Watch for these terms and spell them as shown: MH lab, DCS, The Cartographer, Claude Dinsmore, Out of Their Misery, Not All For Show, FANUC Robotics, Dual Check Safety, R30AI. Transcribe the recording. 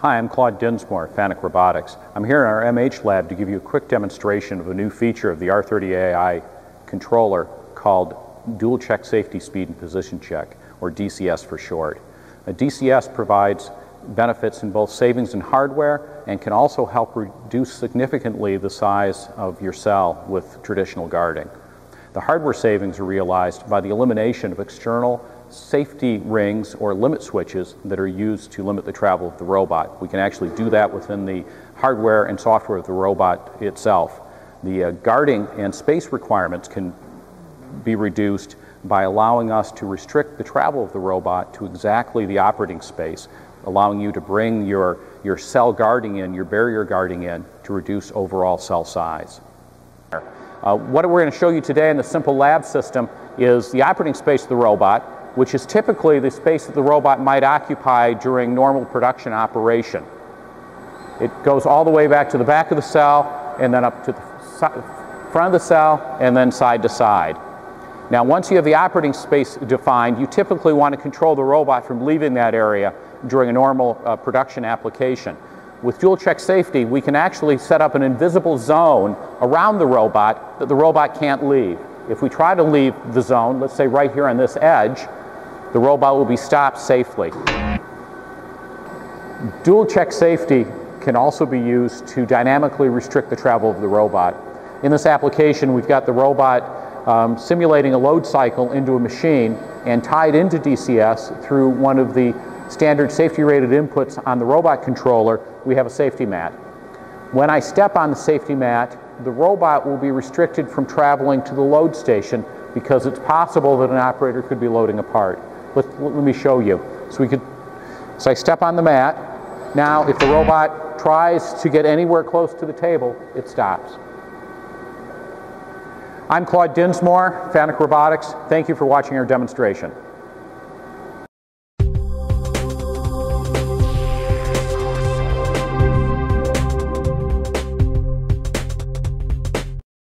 Hi, I'm Claude Dinsmore at Fanuc Robotics. I'm here in our MH lab to give you a quick demonstration of a new feature of the R30AI controller called Dual Check Safety Speed and Position Check, or DCS for short. A DCS provides benefits in both savings in hardware and can also help reduce significantly the size of your cell with traditional guarding. The hardware savings are realized by the elimination of external safety rings or limit switches that are used to limit the travel of the robot. We can actually do that within the hardware and software of the robot itself. The guarding and space requirements can be reduced by allowing us to restrict the travel of the robot to exactly the operating space, allowing you to bring your cell guarding in, your barrier guarding in, to reduce overall cell size. What we're going to show you today in the simple lab system is the operating space of the robot, which is typically the space that the robot might occupy during normal production operation. It goes all the way back to the back of the cell and then up to the front of the cell and then side to side. Now, once you have the operating space defined, you typically want to control the robot from leaving that area during a normal production application. With dual check safety, we can actually set up an invisible zone around the robot that the robot can't leave. If we try to leave the zone, let's say right here on this edge, the robot will be stopped safely. Dual check safety can also be used to dynamically restrict the travel of the robot. In this application, we've got the robot simulating a load cycle into a machine and tied into DCS through one of the standard safety rated inputs on the robot controller. We have a safety mat. When I step on the safety mat, the robot will be restricted from traveling to the load station because it's possible that an operator could be loading a part. Let me show you. So I step on the mat. Now, if the robot tries to get anywhere close to the table, it stops. I'm Claude Dinsmore, Fanuc Robotics. Thank you for watching our demonstration.